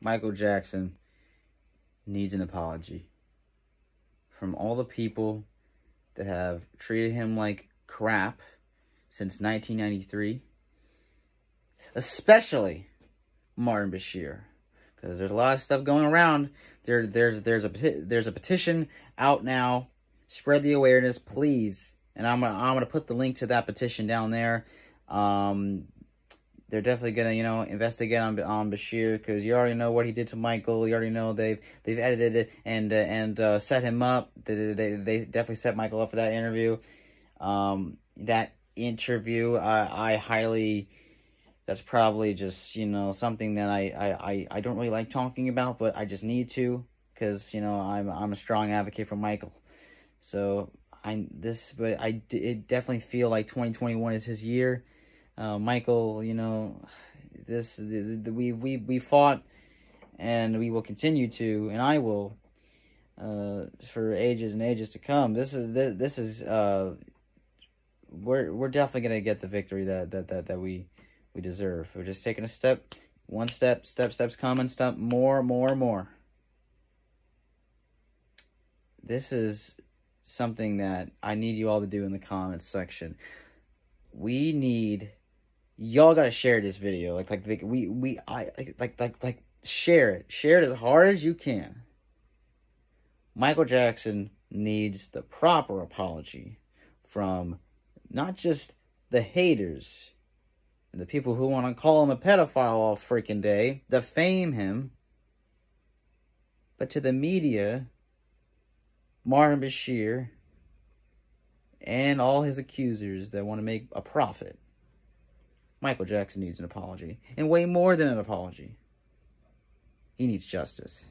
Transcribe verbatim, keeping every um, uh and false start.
Michael Jackson needs an apology from all the people that have treated him like crap since nineteen ninety-three, especially Martin Bashir, because there's a lot of stuff going around. There, there's, there's a there's a petition out now. Spread the awareness, please. And I'm gonna I'm gonna put the link to that petition down there. Um, they're definitely gonna you know investigate on on Bashir, because you already know what he did to Michael. You already know they've they've edited it and uh, and uh, set him up. They, they they definitely set Michael up for that interview. Um, that interview, I I highly. That's probably just, you know, something that I, I, I, I don't really like talking about, but I just need to, because, you know, I'm I'm a strong advocate for Michael. So I this, but I it definitely feel like twenty twenty-one is his year. Uh, Michael, you know, this the, the, we we we fought, and we will continue to, and I will, uh, for ages and ages to come. This is this, this is uh, we're we're definitely gonna get the victory that that that that we. We deserve. We're just taking a step, one step, step, steps, common step, more, more, more. This is something that I need you all to do in the comments section. We need y'all gotta share this video. Like, like, like we, we, I, like, like, like, like, share it, share it as hard as you can. Michael Jackson needs the proper apology from not just the haters. The people who want to call him a pedophile all freaking day, defame him. But to the media, Martin Bashir, and all his accusers that want to make a profit, Michael Jackson needs an apology. And way more than an apology. He needs justice.